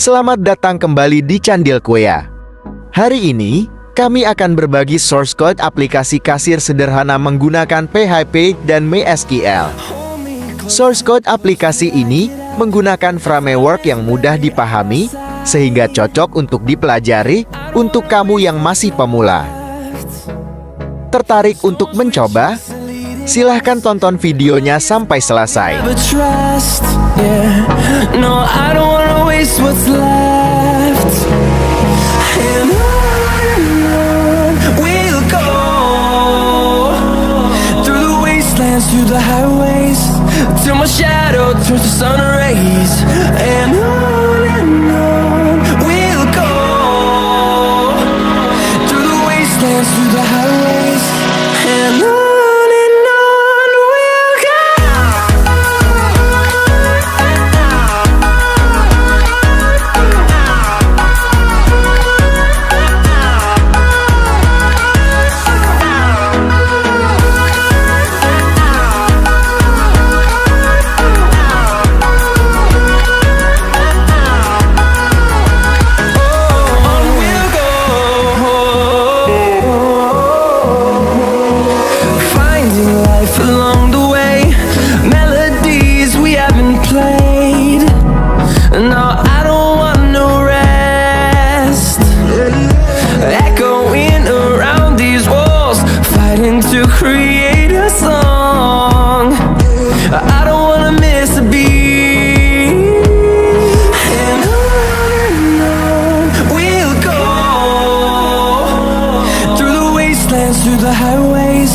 Selamat datang kembali di Candil Kueya. Hari ini, kami akan berbagi source code aplikasi kasir sederhana menggunakan PHP dan MySQL. Source code aplikasi ini menggunakan framework yang mudah dipahami, sehingga cocok untuk dipelajari untuk kamu yang masih pemula. Tertarik untuk mencoba? Silahkan tonton videonya sampai selesai. To create a song, I don't wanna miss a beat. And on we'll go through the wastelands, through the highways,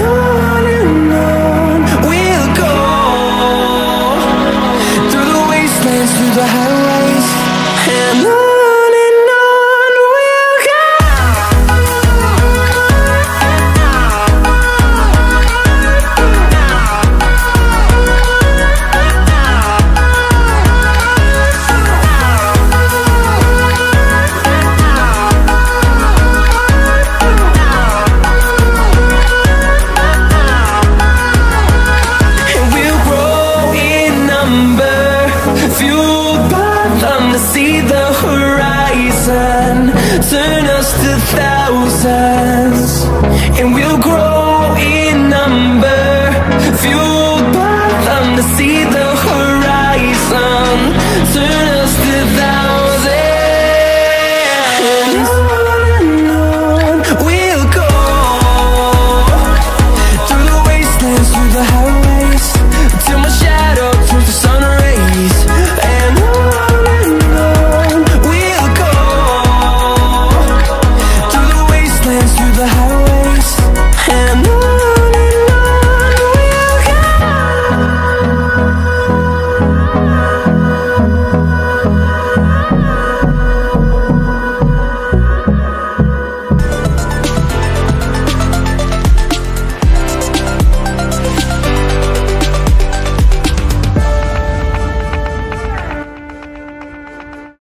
on we'll go through the wastelands, through the highways. And on turn us to thousands, and we'll grow.